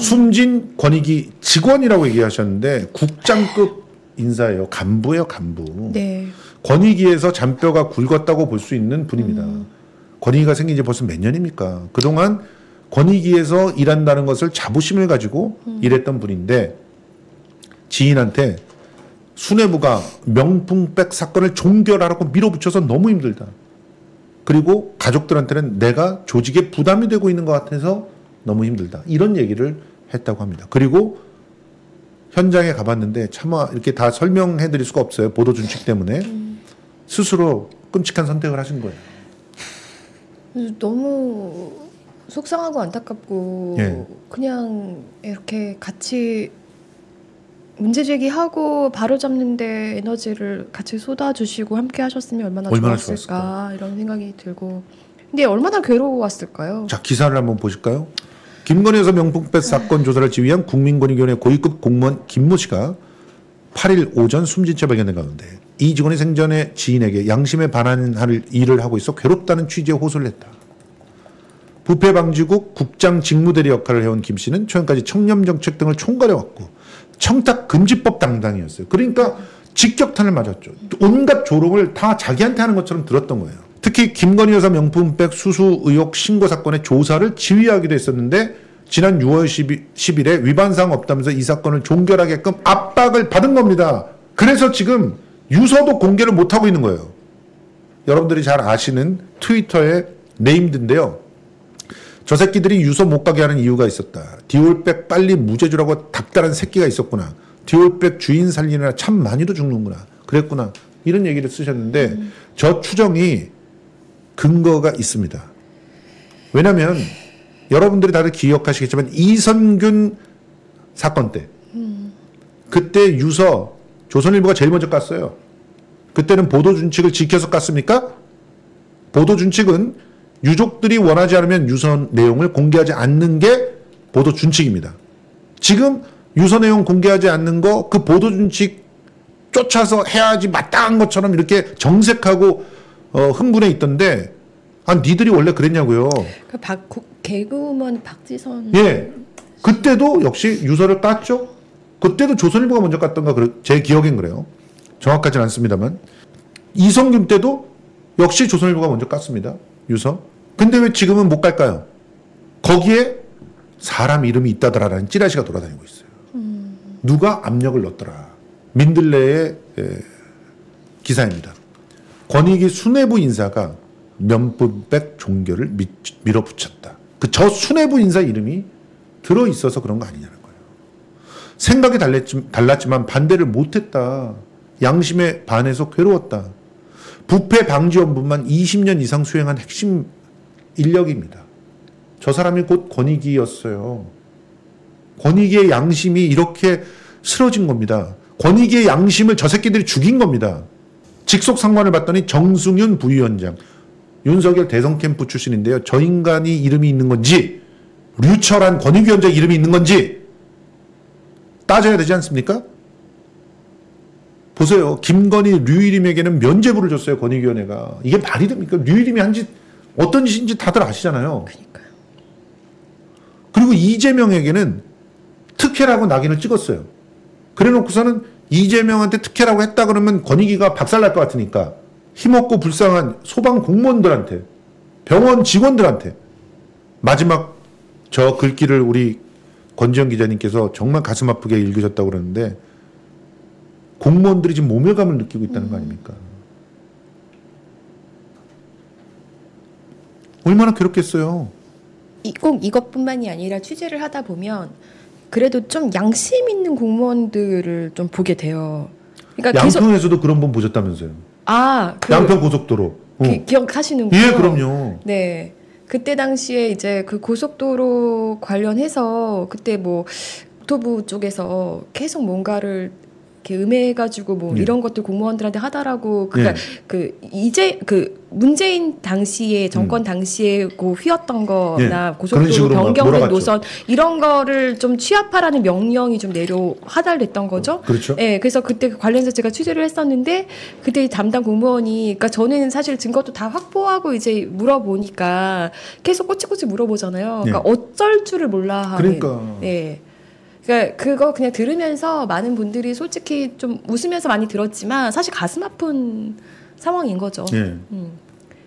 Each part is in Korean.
숨진 권익위 직원이라고 얘기하셨는데 국장급 인사예요. 간부예요, 간부. 네. 권익위에서 잔뼈가 굵었다고 볼 수 있는 분입니다. 권익위가 생긴 지 벌써 몇 년입니까? 그동안 권익위에서 일한다는 것을 자부심을 가지고 일했던 분인데 지인한테 수뇌부가 명품백 사건을 종결하라고 밀어붙여서 너무 힘들다. 그리고 가족들한테는 내가 조직에 부담이 되고 있는 것 같아서 너무 힘들다. 이런 얘기를 했다고 합니다. 그리고 현장에 가봤는데 차마 이렇게 다 설명해 드릴 수가 없어요. 보도 준칙 때문에. 스스로 끔찍한 선택을 하신 거예요. 너무 속상하고 안타깝고 예. 그냥 이렇게 같이 문제 제기하고 바로잡는 데 에너지를 같이 쏟아주시고 함께 하셨으면 얼마나 좋았을까 이런 생각이 들고 근데 얼마나 괴로웠을까요? 자 기사를 한번 보실까요? 김건희 여사 명품백 사건 조사를 지휘한 국민권익위원회 고위급 공무원 김모 씨가 8일 오전 숨진 채 발견된 가운데 이 직원이 생전에 지인에게 양심에 반하는 일을 하고 있어 괴롭다는 취지의 호소를 했다. 부패방지국 국장 직무대리 역할을 해온 김 씨는 최근까지 청렴정책 등을 총괄해왔고 청탁금지법 담당이었어요. 그러니까 직격탄을 맞았죠. 온갖 조롱을 다 자기한테 하는 것처럼 들었던 거예요. 특히 김건희 여사 명품백 수수 의혹 신고 사건의 조사를 지휘하기도 했었는데 지난 6월 10일에 위반사항 없다면서 이 사건을 종결하게끔 압박을 받은 겁니다. 그래서 지금 유서도 공개를 못하고 있는 거예요. 여러분들이 잘 아시는 트위터의 네임드인데요. 저 새끼들이 유서 못 가게 하는 이유가 있었다. 디올백 빨리 무죄 주라고 답다란 새끼가 있었구나. 디올백 주인 살리느라 참 많이도 죽는구나. 그랬구나. 이런 얘기를 쓰셨는데 저 추정이 근거가 있습니다. 왜냐하면 여러분들이 다들 기억하시겠지만 이선균 사건 때 그때 유서 조선일보가 제일 먼저 깠어요. 그때는 보도준칙을 지켜서 깠습니까? 보도준칙은 유족들이 원하지 않으면 유서 내용을 공개하지 않는 게 보도준칙입니다. 지금 유서 내용 공개하지 않는 거 그 보도준칙 쫓아서 해야지 마땅한 것처럼 이렇게 정색하고 흥분해 있던데, 아, 니들이 원래 그랬냐고요. 그 개그우먼 박지선. 예. 그때도 역시 유서를 깠죠? 그때도 조선일보가 먼저 깠던가, 제 기억엔 그래요. 정확하진 않습니다만. 이성균 때도 역시 조선일보가 먼저 깠습니다. 유서. 근데 왜 지금은 못 갈까요? 거기에 사람 이름이 있다더라라는 찌라시가 돌아다니고 있어요. 누가 압력을 넣더라. 민들레의 기사입니다. 권익위 수뇌부 인사가 명품백 종결을 밀어붙였다. 저 수뇌부 인사 이름이 들어있어서 그런 거 아니냐는 거예요. 생각이 달랐지만 반대를 못했다. 양심에 반해서 괴로웠다. 부패방지원부만 20년 이상 수행한 핵심 인력입니다. 저 사람이 곧 권익위였어요. 권익위의 양심이 이렇게 쓰러진 겁니다. 권익위의 양심을 저 새끼들이 죽인 겁니다. 직속 상관을 봤더니 정승윤 부위원장, 윤석열 대선캠프 출신인데요. 저 인간이 이름이 있는 건지 류철환 권익위원장 이름이 있는 건지 따져야 되지 않습니까? 보세요. 김건희, 류희림에게는 면죄부를 줬어요. 권익위원회가. 이게 말이 됩니까? 류희림이 한 짓 어떤 짓인지 다들 아시잖아요. 그러니까요. 그리고 이재명에게는 특혜라고 낙인을 찍었어요. 그래놓고서는 이재명한테 특혜라고 했다 그러면 권익위가 박살날 것 같으니까 힘없고 불쌍한 소방 공무원들한테 병원 직원들한테 마지막 저 글귀를 우리 권지현 기자님께서 정말 가슴 아프게 읽으셨다고 그러는데 공무원들이 지금 모멸감을 느끼고 있다는 거 아닙니까? 얼마나 괴롭겠어요. 꼭 이것뿐만이 아니라 취재를 하다 보면 그래도 좀 양심 있는 공무원들을 좀 보게 돼요. 그러니까 양평에서도 그런 분 보셨다면서요? 아, 양평 고속도로. 기억하시는군요. 예, 그럼요. 네. 그때 당시에 이제 그 고속도로 관련해서 그때 뭐 국토부 쪽에서 계속 뭔가를 이렇게 음해해가지고 뭐 이런 것들 공무원들한테 하다라고 그러니까 그 이제 그 문재인 당시에 정권 당시에 고 휘었던 거나 고속도로 변경된 노선 이런 거를 좀 취합하라는 명령이 좀 내려 하달됐던 거죠. 그렇죠. 예, 그래서 그때 관련해서 제가 취재를 했었는데 그때 담당 공무원이 그러니까 전에는 사실 증거도 다 확보하고 이제 물어보니까 계속 꼬치꼬치 물어보잖아요. 그러니까 어쩔 줄을 몰라 하는. 그러니까. 예. 그러니까 그거 그냥 들으면서 많은 분들이 솔직히 좀 웃으면서 많이 들었지만 사실 가슴 아픈 상황인 거죠. 예.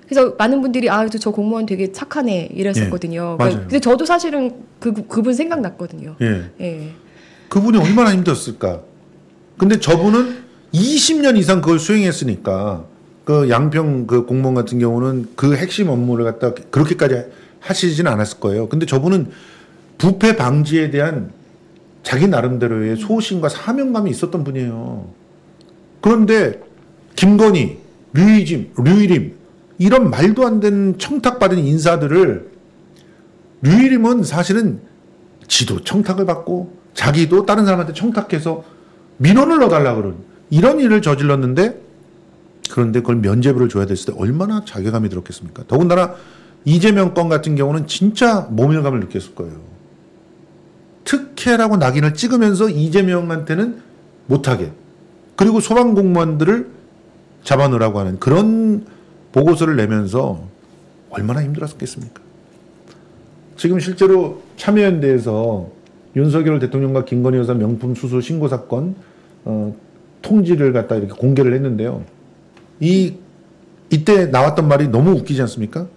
그래서 많은 분들이 아, 저 공무원 되게 착하네 이랬었거든요. 예. 그러니까 근데 저도 사실은 그분 생각났거든요. 예. 예. 그분이 얼마나 힘들었을까. 근데 저분은 20년 이상 그걸 수행했으니까 그 양평 그 공무원 같은 경우는 그 핵심 업무를 갖다 그렇게까지 하시진 않았을 거예요. 근데 저분은 부패 방지에 대한 자기 나름대로의 소신과 사명감이 있었던 분이에요. 그런데 김건희, 류희림 이런 말도 안 되는 청탁받은 인사들을 류희림은 사실은 지도 청탁을 받고 자기도 다른 사람한테 청탁해서 민원을 넣어달라고 그런 이런 일을 저질렀는데 그런데 그걸 면죄부를 줘야 됐을 때 얼마나 자괴감이 들었겠습니까. 더군다나 이재명 건 같은 경우는 진짜 모멸감을 느꼈을 거예요. 특혜라고 낙인을 찍으면서 이재명한테는 못하게 그리고 소방공무원들을 잡아놓으라고 하는 그런 보고서를 내면서 얼마나 힘들었겠습니까. 지금 실제로 참여연대에서 윤석열 대통령과 김건희 여사 명품 수수 신고 사건 통지를 갖다 이렇게 공개를 했는데요. 이때 나왔던 말이 너무 웃기지 않습니까?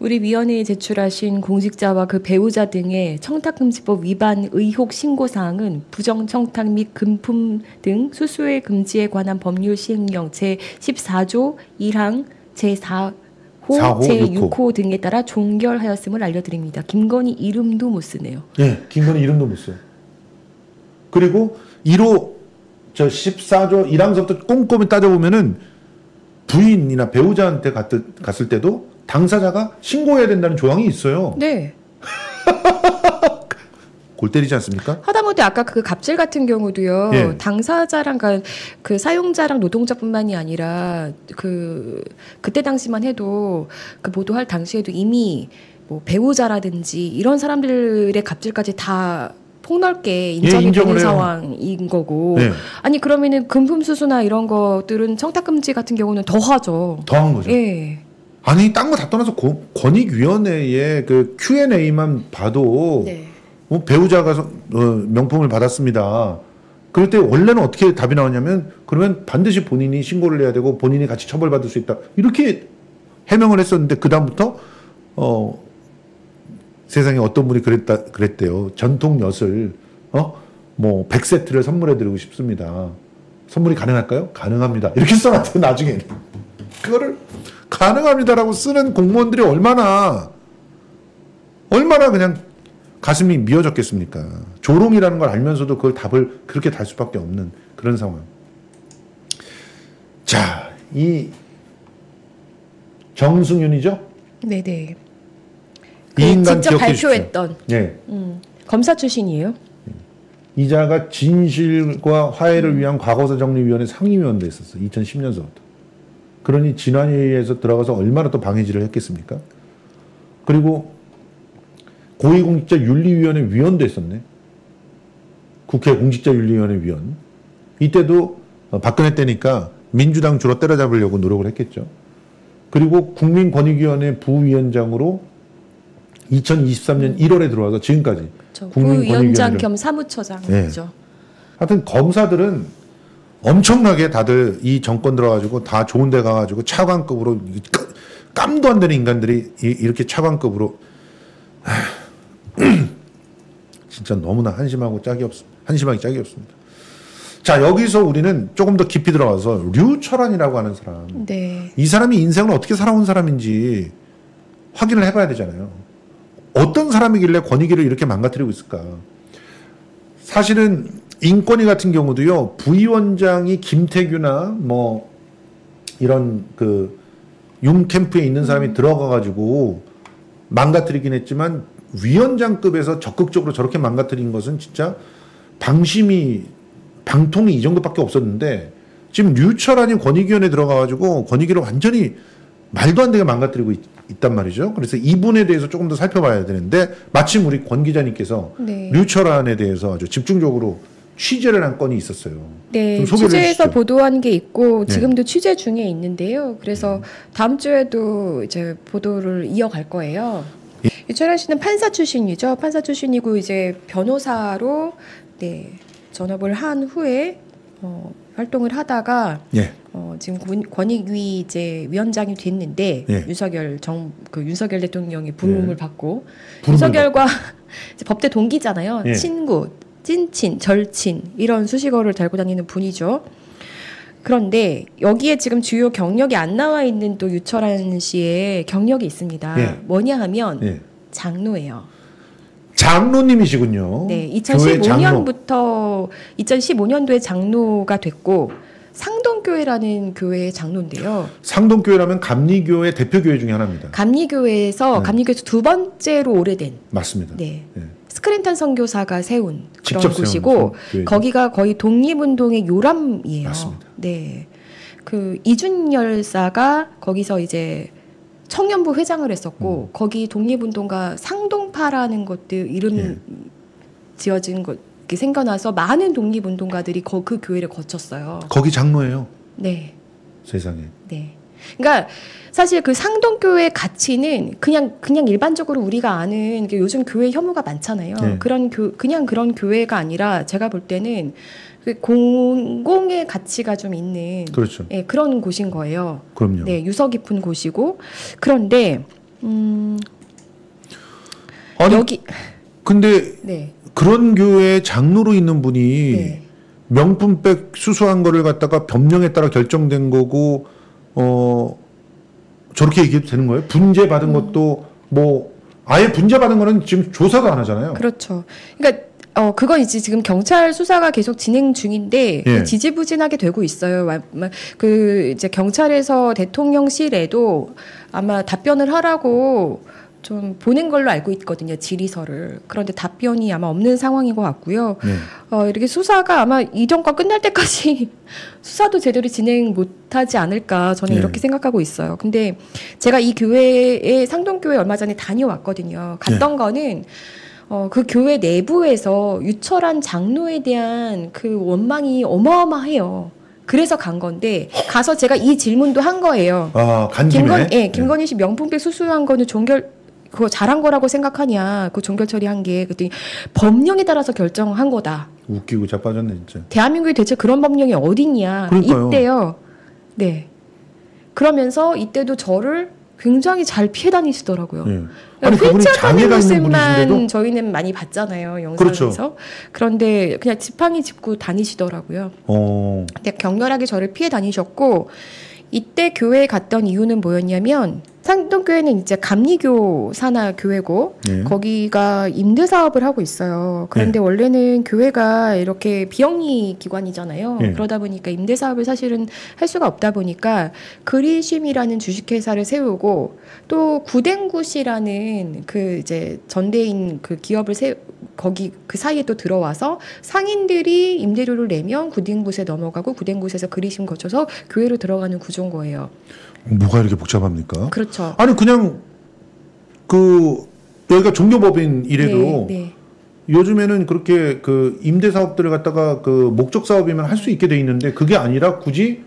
우리 위원회에 제출하신 공직자와 그 배우자 등의 청탁금지법 위반 의혹 신고사항은 부정청탁 및 금품 등 수수의 금지에 관한 법률 시행령 제14조 1항 제4호 제6호 등에 따라 종결하였음을 알려드립니다. 김건희 이름도 못 쓰네요. 예, 김건희 이름도 못 써요. 그리고 1호 저 14조 1항서부터 꼼꼼히 따져보면은 부인이나 배우자한테 갔을 때도 당사자가 신고해야 된다는 조항이 있어요. 네. 골 때리지 않습니까? 하다못해 아까 그 갑질 같은 경우도요. 예. 당사자랑 그 사용자랑 노동자뿐만이 아니라 그때 당시만 해도 그 보도할 당시에도 이미 뭐 배우자라든지 이런 사람들의 갑질까지 다 폭넓게 인정이 되는 상황인 거고. 네. 아니 그러면은 금품 수수나 이런 것들은 청탁금지 같은 경우는 더하죠. 더한 거죠. 예. 아니 딴 거 다 떠나서 권익위원회의 그 Q&A만 봐도 네. 배우자가 명품을 받았습니다. 그럴 때 원래는 어떻게 답이 나오냐면 그러면 반드시 본인이 신고를 해야 되고 본인이 같이 처벌받을 수 있다. 이렇게 해명을 했었는데 그 다음부터 세상에 어떤 분이 그랬대요. 전통 엿을 뭐 100세트를 선물해드리고 싶습니다. 선물이 가능할까요? 가능합니다. 이렇게 써놨대요. 나중에 그거를 가능합니다라고 쓰는 공무원들이 얼마나 그냥 가슴이 미어졌겠습니까. 조롱이라는 걸 알면서도 그걸 답을 그렇게 달 수밖에 없는 그런 상황. 자, 이 정승윤이죠? 네네. 그 이 인간 직접 발표했던. 네. 검사 출신이에요. 이자가 진실과 화해를 위한 과거사정리위원회 상임위원도 있었어. 2010년서부터. 그러니 진안위에서 들어가서 얼마나 또 방해질을 했겠습니까? 그리고 고위공직자윤리위원회 위원도 했었네. 국회 공직자윤리위원회 위원. 이때도 박근혜 때니까 민주당 주로 때려잡으려고 노력을 했겠죠. 그리고 국민권익위원회 부위원장으로 2023년 1월에 들어와서 지금까지 그렇죠. 부위원장 겸 사무처장이죠. 네. 하여튼 검사들은 엄청나게 다들 이 정권 들어가지고 다 좋은 데 가가지고 차관급으로 깜도 안 되는 인간들이 이렇게 차관급으로 진짜 너무나 한심하기 짝이 없습니다. 자, 여기서 우리는 조금 더 깊이 들어가서 류철환이라고 하는 사람 네. 이 사람이 인생을 어떻게 살아온 사람인지 확인을 해봐야 되잖아요. 어떤 사람이길래 권익위를 이렇게 망가뜨리고 있을까. 사실은 인권위 같은 경우도요. 부위원장이 김태규나 뭐 이런 그 융캠프에 있는 사람이 들어가가지고 망가뜨리긴 했지만 위원장급에서 적극적으로 저렇게 망가뜨린 것은 진짜 방심이 방통위 이 정도밖에 없었는데 지금 류철환이 권익위원회에 들어가가지고 권익위를 완전히 말도 안 되게 망가뜨리고 있단 말이죠. 그래서 이분에 대해서 조금 더 살펴봐야 되는데 마침 우리 권 기자님께서 네. 류철환에 대해서 아주 집중적으로 취재를 한 건이 있었어요. 네, 취재해서 보도한 게 있고 지금도 네. 취재 중에 있는데요. 그래서 다음 주에도 이제 보도를 이어갈 거예요. 예. 류철환 씨는 판사 출신이죠. 판사 출신이고 이제 변호사로 네, 전업을 한 후에 활동을 하다가 예. 지금 권익위 이제 위원장이 됐는데 예. 윤석열 대통령의 부름을 예. 받고 윤석열과 이제 법대 동기잖아요. 예. 친구, 찐친, 절친 이런 수식어를 달고 다니는 분이죠. 그런데 여기에 지금 주요 경력이 안 나와 있는 또 류철환 씨의 경력이 있습니다. 예. 뭐냐 하면 예. 장로예요. 장로님이시군요. 네, 2015년부터 2015년도에 장로가 됐고 상동교회라는 교회의 장로인데요. 상동교회라면 감리교의 대표교회 중에 하나입니다. 감리교회에서 네. 감리교에서 두 번째로 오래된 맞습니다. 네, 네. 스크랜턴 선교사가 세운 그런 곳이고 거기가 거의 독립운동의 요람이에요. 맞습니다. 네, 그 이준열사가 거기서 이제 청년부 회장을 했었고 거기 독립운동가 상동파라는 것도 이름 예. 지어진 것 생겨나서 많은 독립운동가들이 그 교회를 거쳤어요. 거기 장로예요. 네. 세상에. 네. 그러니까 사실 그 상동교회 가치는 그냥 일반적으로 우리가 아는 요즘 교회 혐오가 많잖아요. 예. 그런 교회가 아니라 제가 볼 때는 공공의 가치가 좀 있는 그렇죠. 예, 그런 곳인 거예요. 그럼요. 네, 유서 깊은 곳이고 그런데 아니, 여기 근데 네. 그런 교회에 장로로 있는 분이 네. 명품백 수수한 거를 갖다가 법령에 따라 결정된 거고 저렇게 얘기해도 되는 거예요? 분재 받은 것도 뭐 아예 분재 받은 거는 지금 조사도 안 하잖아요. 그렇죠. 그러니까. 그건 이제 지금 경찰 수사가 계속 진행 중인데 예. 지지부진하게 되고 있어요. 그 이제 경찰에서 대통령실에도 아마 답변을 하라고 좀 보낸 걸로 알고 있거든요. 질의서를. 그런데 답변이 아마 없는 상황인 것 같고요. 예. 이렇게 수사가 아마 이 정과 끝날 때까지 수사도 제대로 진행 못하지 않을까 저는 예. 이렇게 생각하고 있어요. 근데 제가 이 교회에 상동교회 얼마 전에 다녀왔거든요. 갔던 예. 거는 그 교회 내부에서 류철환 장로에 대한 그 원망이 어마어마해요. 그래서 간 건데 가서 제가 이 질문도 한 거예요. 김건희 씨 명품백 수수한 거는 그거 잘한 거라고 생각하냐? 그 종결 처리한 게 그랬더니 법령에 따라서 결정한 거다. 웃기고 자빠졌네 진짜. 대한민국에 대체 그런 법령이 어딨냐? 그러니까요. 이때요. 네. 그러면서 이때도 저를 굉장히 잘 피해 다니시더라고요. 예. 아니, 휠체어 타는 모습만 저희는 많이 봤잖아요. 영상에서. 그렇죠. 그런데 그냥 지팡이 짚고 다니시더라고요. 근데 격렬하게 저를 피해 다니셨고 이때 교회에 갔던 이유는 뭐였냐면 상동교회는 이제 감리교 산하 교회고 예. 거기가 임대사업을 하고 있어요. 그런데 예. 원래는 교회가 이렇게 비영리 기관이잖아요. 예. 그러다 보니까 임대사업을 사실은 할 수가 없다 보니까 그리심이라는 주식회사를 세우고 또 구뎅구시라는 그 이제 전대인 그 기업을 거기 그 사이에 또 들어와서 상인들이 임대료를 내면 구뎅구시에 넘어가고 구뎅구시에서 그리심 거쳐서 교회로 들어가는 구조인 거예요. 뭐가 이렇게 복잡합니까? 그렇죠. 아니 그냥 그 여기가 종교법인 이래도 네, 네. 요즘에는 그렇게 그 임대 사업들을 갖다가 그 목적 사업이면 할 수 있게 돼 있는데 그게 아니라 굳이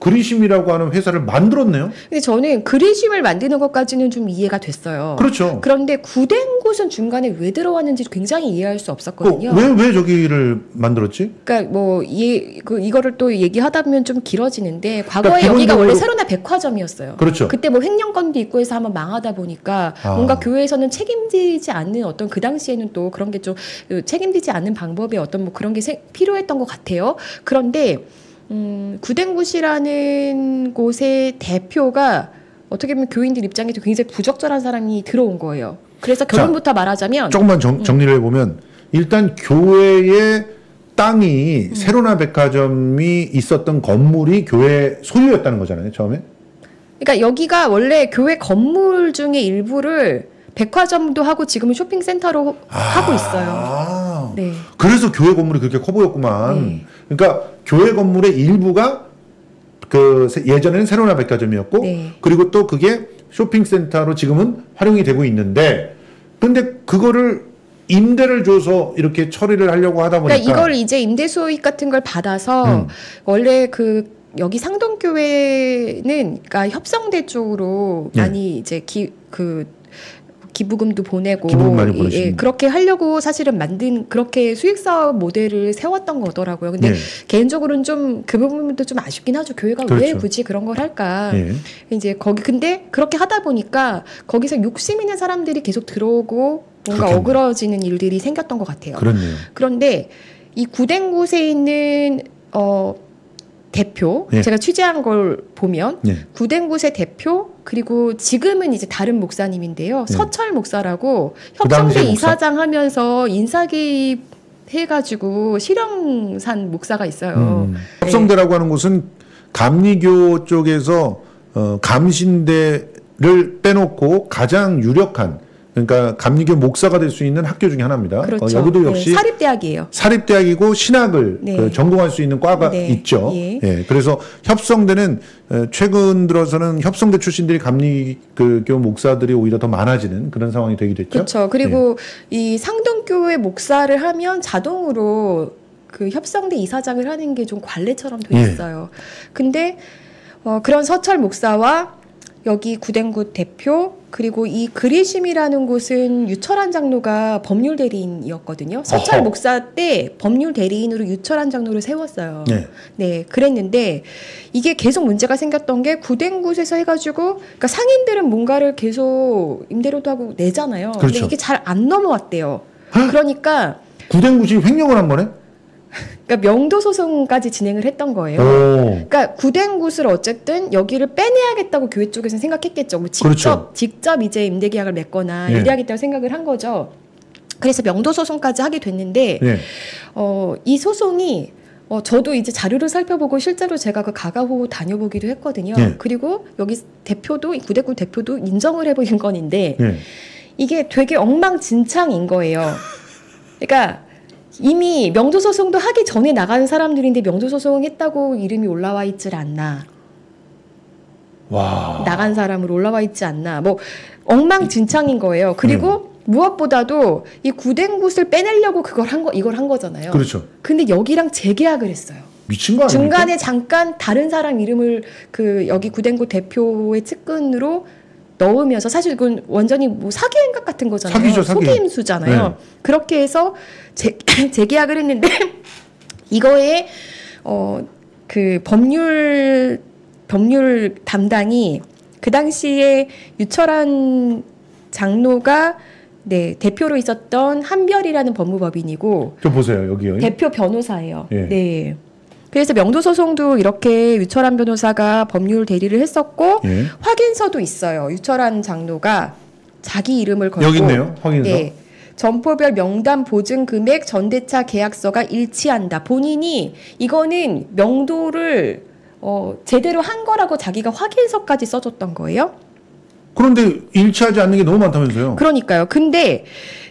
그리심이라고 하는 회사를 만들었네요. 근데 저는 그리심을 만드는 것까지는 좀 이해가 됐어요. 그렇죠. 그런데 구뎅구시는 중간에 왜 들어왔는지 굉장히 이해할 수 없었거든요. 왜 저기를 만들었지? 그러니까 이거를 또 얘기하다 보면 좀 길어지는데 과거에 그러니까 여기가 원래 새로나 백화점이었어요. 그렇죠. 그때 뭐 횡령건도 있고 해서 한번 망하다 보니까 뭔가 교회에서는 책임지지 않는 어떤 그 당시에는 또 그런 게 좀 책임지지 않는 방법의 어떤 뭐 그런 게 필요했던 것 같아요. 그런데 구뎅구시라는 곳의 대표가 어떻게 보면 교인들 입장에서 굉장히 부적절한 사람이 들어온 거예요. 그래서 결론부터 말하자면 조금만 정리를 해보면 일단 교회의 땅이 새로나 백화점이 있었던 건물이 교회 소유였다는 거잖아요. 처음에. 그러니까 여기가 원래 교회 건물 중에 일부를 백화점도 하고 지금은 쇼핑센터로 하고 있어요. 네. 그래서 교회 건물이 그렇게 커 보였구만. 네. 그러니까 교회 건물의 일부가 그 예전에는 새로나 백화점이었고 네. 그리고 또 그게 쇼핑센터로 지금은 활용이 되고 있는데 근데 그거를 임대를 줘서 이렇게 처리를 하려고 하다 보니까 그러니까 이걸 이제 임대 수익 같은 걸 받아서 원래 그 여기 상동교회는 그러니까 협성대 쪽으로 네. 많이 이제 기부금도 보내고 예, 그렇게 하려고 사실은 만든 그렇게 수익사업 모델을 세웠던 거더라고요. 근데 예. 개인적으로는 좀 그 부분도 좀 아쉽긴 하죠. 교회가 그렇죠. 왜 굳이 그런 걸 할까? 예. 이제 거기 근데 그렇게 하다 보니까 거기서 욕심 있는 사람들이 계속 들어오고 뭔가 그렇겠네. 어그러지는 일들이 생겼던 것 같아요. 그렇네요. 그런데 이 구뎅구에 있는 대표, 예. 제가 취재한 걸 보면 예. 구뎅구의 대표 그리고 지금은 이제 다른 목사님인데요. 예. 서철 목사라고 협성대 이사장 하면서 인사개입 해가지고 실형 산 목사가 있어요. 협성대라고 예. 하는 곳은 감리교 쪽에서 감신대를 빼놓고 가장 유력한 그러니까 감리교 목사가 될 수 있는 학교 중에 하나입니다. 그렇죠. 여기도 역시 네, 사립대학이에요. 사립대학이고 신학을 네. 전공할 수 있는 과가 네. 있죠. 예. 예, 그래서 협성대는 최근 들어서는 협성대 출신들이 감리교 목사들이 오히려 더 많아지는 그런 상황이 되기도 했죠. 그렇죠. 그리고 예. 이 상동교회 목사를 하면 자동으로 그 협성대 이사장을 하는 게 좀 관례처럼 돼 있어요. 예. 근데 그런 서철 목사와 여기 구뎅구 대표 그리고 이 그리심이라는 곳은 류철환 장로가 법률 대리인이었거든요. 서철 어허. 목사 때 법률 대리인으로 류철환 장로를 세웠어요. 네. 네, 그랬는데 이게 계속 문제가 생겼던 게 구뎅구에서 해가지고 그러니까 상인들은 뭔가를 계속 임대료도 하고 내잖아요. 그렇죠. 근데 이게 잘 안 넘어왔대요. 헉? 그러니까 구뎅구시 횡령을 한 번에? 그러니까 명도 소송까지 진행을 했던 거예요. 오. 그러니까 구뎅구를 어쨌든 여기를 빼내야겠다고 교회 쪽에서는 생각했겠죠. 뭐 직접 그렇죠. 직접 이제 임대 계약을 맺거나 예. 이래야겠다고 생각을 한 거죠. 그래서 명도 소송까지 하게 됐는데 예. 이 소송이 저도 이제 자료를 살펴보고 실제로 제가 그 가가호 다녀보기도 했거든요. 예. 그리고 여기 대표도 이 구뎅구 대표도 인정을 해버린 건인데 예. 이게 되게 엉망진창인 거예요. 그러니까. 이미 명도소송도 하기 전에 나가는 사람들인데 명도소송 했다고 이름이 올라와 있질 않나. 와. 나간 사람으로 올라와 있지 않나. 뭐 엉망진창인 거예요. 그리고 무엇보다도 이 구뎅구를 빼내려고 이걸 한 거잖아요. 그렇죠. 근데 여기랑 재계약을 했어요. 미친 거 아니에요? 중간에 잠깐 다른 사람 이름을 그 여기 구뎅구 대표의 측근으로 넣으면서 사실 이건 완전히 뭐 사기 행각 같은 거잖아요. 사기죠, 사기. 속임 수잖아요. 네. 그렇게 해서 재계약을 했는데 이거에 그 법률 담당이 그 당시에 류철환 장로가 네, 대표로 있었던 한별이라는 법무법인이고 저 보세요, 여기요. 대표 변호사예요. 예. 네. 그래서 명도소송도 이렇게 류철환 변호사가 법률 대리를 했었고 예. 확인서도 있어요. 류철환 장로가 자기 이름을 걸고 여기 있네요. 확인서. 네. 점포별 명단 보증 금액 전대차 계약서가 일치한다. 본인이 이거는 명도를 제대로 한 거라고 자기가 확인서까지 써줬던 거예요. 그런데 일치하지 않는 게 너무 많다면서요. 그러니까요. 근데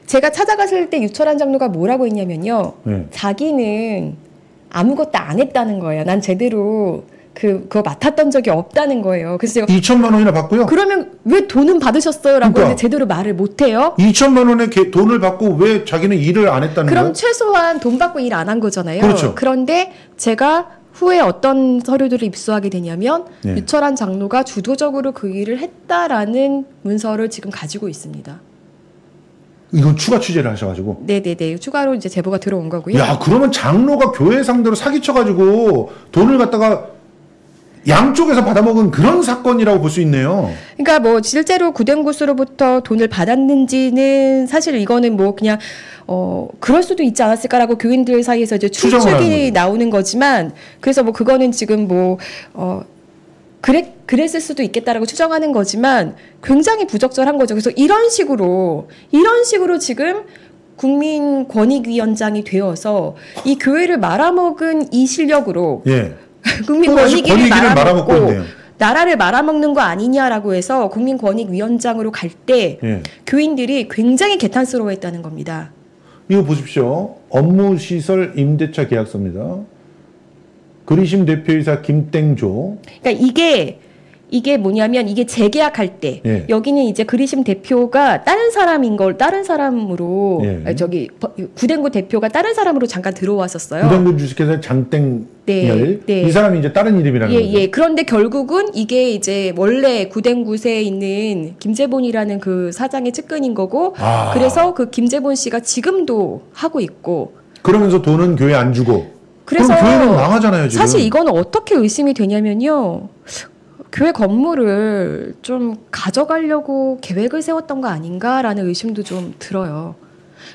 제가 찾아갔을 때 류철환 장로가 뭐라고 했냐면요. 예. 자기는 아무것도 안 했다는 거예요. 난 제대로 그거 맡았던 적이 없다는 거예요. 그래서 제가 2천만 원이나 받고요. 그러면 왜 돈은 받으셨어요? 라고 그러니까, 제대로 말을 못해요. 2천만 원에 돈을 받고 왜 자기는 일을 안 했다는 거예요? 그럼 최소한 돈 받고 일 안 한 거잖아요. 그렇죠. 그런데 제가 후에 어떤 서류들을 입수하게 되냐면 네. 류철환 장로가 주도적으로 그 일을 했다라는 문서를 지금 가지고 있습니다. 이건 추가 취재를 하셔가지고. 네네네. 추가로 이제 제보가 들어온 거고요. 야, 그러면 장로가 교회 상대로 사기쳐가지고 돈을 갖다가 양쪽에서 받아먹은 그런 사건이라고 볼 수 있네요. 그러니까 뭐 실제로 구뎅구스로부터 돈을 받았는지는 사실 이거는 뭐 그냥 그럴 수도 있지 않았을까라고 교인들 사이에서 이제 추측이 나오는 거지만 그래서 뭐 그거는 지금 뭐 그랬을 수도 있겠다라고 추정하는 거지만 굉장히 부적절한 거죠. 그래서 이런 식으로 지금 국민권익위원장이 되어서 이 교회를 말아먹은 이 실력으로 예. 국민권익위를 말아먹고 나라를 말아먹는 거 아니냐라고 해서 국민권익위원장으로 갈 때 예. 교인들이 굉장히 개탄스러워했다는 겁니다. 이거 보십시오. 업무시설 임대차 계약서입니다. 그리심 대표이사 김땡조. 그러니까 이게 뭐냐면 이게 재계약할 때 예. 여기는 이제 그리심 대표가 다른 사람인 걸 다른 사람으로 예. 저기 구뎅구 대표가 다른 사람으로 잠깐 들어왔었어요. 구뎅구 주식회사 장땡 네, 네. 이 사람이 이제 다른 이름이라는 거죠. 예. 그런데 결국은 이게 이제 원래 구뎅구에 있는 김재본이라는 그 사장의 측근인 거고 아. 그래서 그 김재본 씨가 지금도 하고 있고 그러면서 돈은 교회 안 주고 그래서 교회는 망하잖아요 지금. 사실 이건 어떻게 의심이 되냐면요. 교회 건물을 좀 가져가려고 계획을 세웠던 거 아닌가라는 의심도 좀 들어요.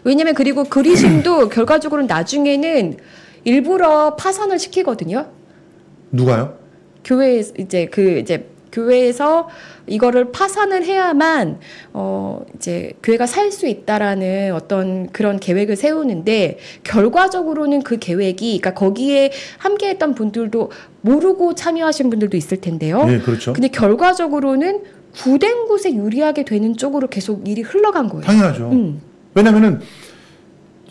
왜냐면 그리고 그리심도 결과적으로는 나중에는 일부러 파산을 시키거든요. 누가요? 교회 이제 교회에서 이거를 파산을 해야만 이제 교회가 살 수 있다라는 어떤 그런 계획을 세우는데 결과적으로는 그 계획이 그러니까 거기에 함께했던 분들도 모르고 참여하신 분들도 있을 텐데요. 네, 그렇죠. 근데 결과적으로는 구된 곳에 유리하게 되는 쪽으로 계속 일이 흘러간 거예요. 당연하죠. 왜냐면은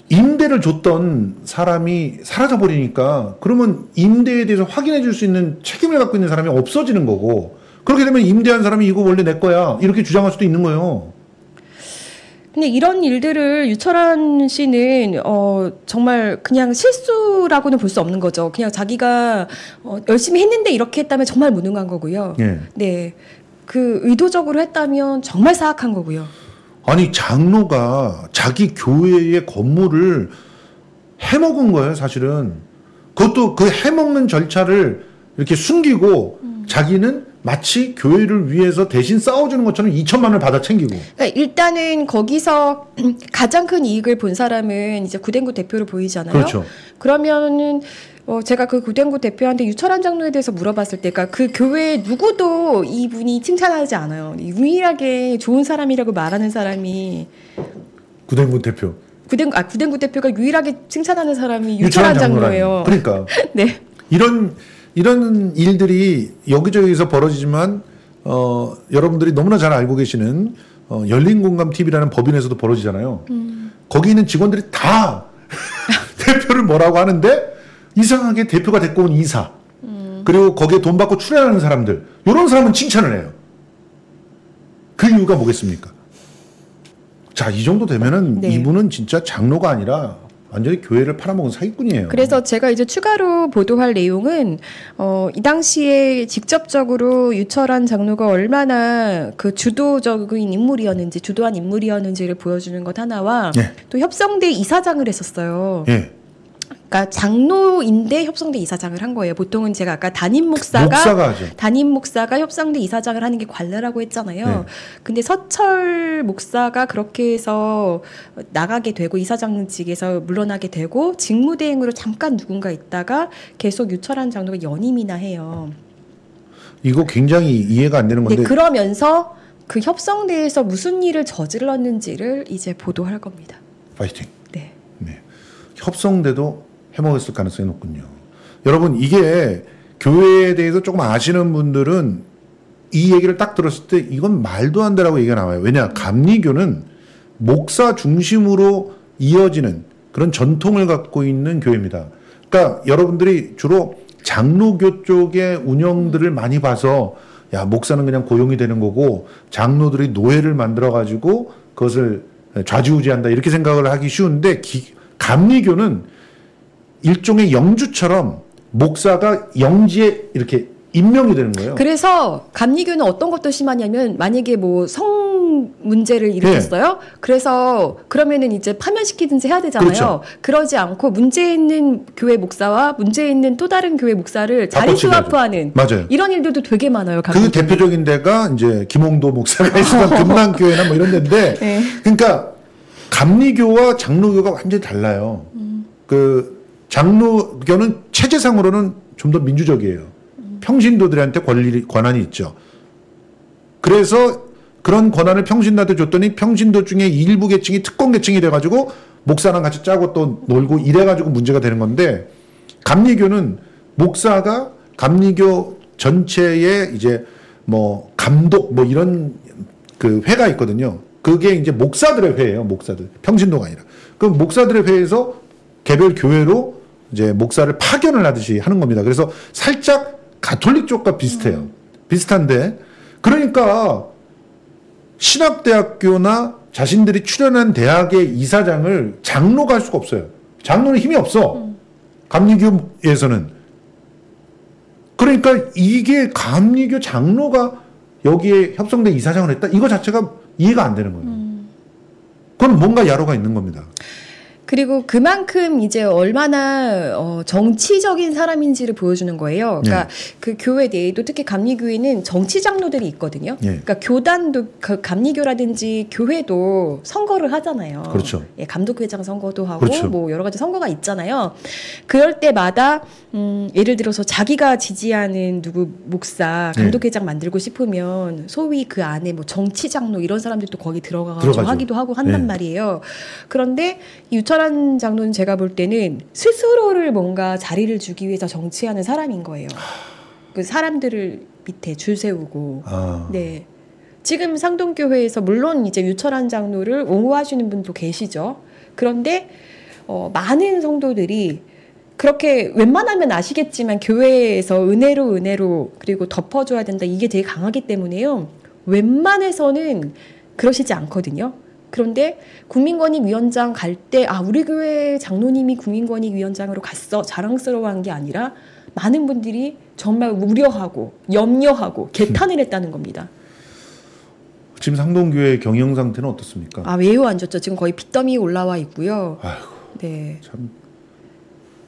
임대를 줬던 사람이 사라져 버리니까 그러면 임대에 대해서 확인해 줄 수 있는 책임을 갖고 있는 사람이 없어지는 거고. 그렇게 되면 임대한 사람이 이거 원래 내 거야 이렇게 주장할 수도 있는 거예요. 근데 이런 일들을 류철환 씨는 정말 그냥 실수라고는 볼 수 없는 거죠. 그냥 자기가 열심히 했는데 이렇게 했다면 정말 무능한 거고요. 예. 네, 그 의도적으로 했다면 정말 사악한 거고요. 아니 장로가 자기 교회의 건물을 해먹은 거예요 사실은. 그것도 그 해먹는 절차를 이렇게 숨기고 자기는 마치 교회를 위해서 대신 싸워주는 것처럼 2천만 원을 받아 챙기고. 그러니까 일단은 거기서 가장 큰 이익을 본 사람은 이제 구뎅구 대표로 보이잖아요. 그렇죠. 그러면은 제가 그 구뎅구 대표한테 류철환 장로에 대해서 물어봤을 때, 그러니까 그 교회 누구도 이분이 칭찬하지 않아요. 유일하게 좋은 사람이라고 말하는 사람이 구뎅구 대표. 구뎅구 대표가 유일하게 칭찬하는 사람이 류철환 장로예요. 그러니까. 네. 이런 일들이 여기저기서 벌어지지만 여러분들이 너무나 잘 알고 계시는 열린공감TV라는 법인에서도 벌어지잖아요. 거기 있는 직원들이 다 대표를 뭐라고 하는데 이상하게 대표가 데리고 온 이사 그리고 거기에 돈 받고 출연하는 사람들 이런 사람은 칭찬을 해요. 그 이유가 뭐겠습니까? 자, 이 정도 되면은 네. 이분은 진짜 장로가 아니라 완전히 교회를 팔아먹은 사기꾼이에요. 그래서 제가 이제 추가로 보도할 내용은 이 당시에 직접적으로 류철환 장로가 얼마나 그 주도적인 인물이었는지 주도한 인물이었는지를 보여주는 것 하나와 예. 또 협성대 이사장을 했었어요. 예. 그러니까 장로인데 협성대 이사장을 한 거예요. 보통은 제가 아까 담임 목사가 협성대 이사장을 하는 게 관례라고 했잖아요. 네. 근데 서철 목사가 그렇게 해서 나가게 되고 이사장직에서 물러나게 되고 직무대행으로 잠깐 누군가 있다가 계속 류철환 장로가 연임이나 해요. 이거 굉장히 이해가 안 되는 건데. 네, 그러면서 그 협성대에서 무슨 일을 저질렀는지를 이제 보도할 겁니다. 파이팅. 네. 네. 협성대도 해먹었을 가능성이 높군요. 여러분 이게 교회에 대해서 조금 아시는 분들은 이 얘기를 딱 들었을 때 이건 말도 안 되라고 얘기가 나와요. 왜냐 감리교는 목사 중심으로 이어지는 그런 전통을 갖고 있는 교회입니다. 그러니까 여러분들이 주로 장로교 쪽의 운영들을 많이 봐서 야 목사는 그냥 고용이 되는 거고 장로들이 노예를 만들어 가지고 그것을 좌지우지한다 이렇게 생각을 하기 쉬운데 감리교는 일종의 영주처럼 목사가 영지에 이렇게 임명이 되는 거예요. 그래서 감리교는 어떤 것도 심하냐면 만약에 뭐 성 문제를 일으켰어요. 네. 그래서 그러면은 이제 파면시키든지 해야 되잖아요. 그렇죠. 그러지 않고 문제 있는 교회 목사와 문제 있는 또 다른 교회 목사를 자리 스와프하는 맞아요. 이런 일들도 되게 많아요. 감리교는. 그 대표적인 데가 이제 김홍도 목사가 있었던 금남교회나 뭐 이런 데인데 네. 그러니까 감리교와 장로교가 완전히 달라요. 그 장로교는 체제상으로는 좀 더 민주적이에요. 평신도들한테 권한이 있죠. 그래서 그런 권한을 평신도한테 줬더니 평신도 중에 일부 계층이 특권 계층이 돼가지고 목사랑 같이 짜고 또 놀고 이래가지고 문제가 되는 건데 감리교는 목사가 감리교 전체의 이제 뭐 감독 뭐 이런 그 회가 있거든요. 그게 이제 목사들의 회예요. 목사들 평신도가 아니라. 그럼 목사들의 회의에서 개별 교회로 이제 목사를 파견을 하듯이 하는 겁니다. 그래서 살짝 가톨릭 쪽과 비슷해요. 비슷한데, 그러니까 신학대학교나 자신들이 출연한 대학의 이사장을 장로가 할 수가 없어요. 장로는 힘이 없어. 감리교에서는. 그러니까 이게 감리교 장로가 여기에 협성대 이사장을 했다? 이거 자체가 이해가 안 되는 거예요. 그건 뭔가 야로가 있는 겁니다. 그리고 그만큼 이제 얼마나 정치적인 사람인지를 보여주는 거예요. 그러니까 예. 그 교회 내에도 특히 감리교회는 정치 장로들이 있거든요. 예. 그러니까 교단도 감리교라든지 교회도 선거를 하잖아요. 그렇죠. 예, 감독회장 선거도 하고 그렇죠. 뭐 여러 가지 선거가 있잖아요. 그럴 때마다 예를 들어서 자기가 지지하는 누구 목사 감독회장 예. 만들고 싶으면 소위 그 안에 뭐 정치 장로 이런 사람들도 거기 들어가서 정하기도 하고 한단 예. 말이에요. 그런데 유철 장로는 제가 볼 때는 스스로를 뭔가 자리를 주기 위해서 정치하는 사람인 거예요. 그 사람들을 밑에 줄 세우고. 아. 네. 지금 상동교회에서 물론 이제 류철환 장로를 옹호하시는 분도 계시죠. 그런데 많은 성도들이 그렇게 웬만하면 아시겠지만 교회에서 은혜로 은혜로 그리고 덮어줘야 된다 이게 되게 강하기 때문에요. 웬만해서는 그러시지 않거든요. 그런데 국민권익위원장 갈 때 아 우리 교회 장로님이 국민권익위원장으로 갔어 자랑스러워한 게 아니라 많은 분들이 정말 우려하고 염려하고 개탄을 했다는 겁니다. 지금 상동교회 경영 상태는 어떻습니까? 아 매우 안 좋죠. 지금 거의 빚더미 올라와 있고요. 아이고, 네. 참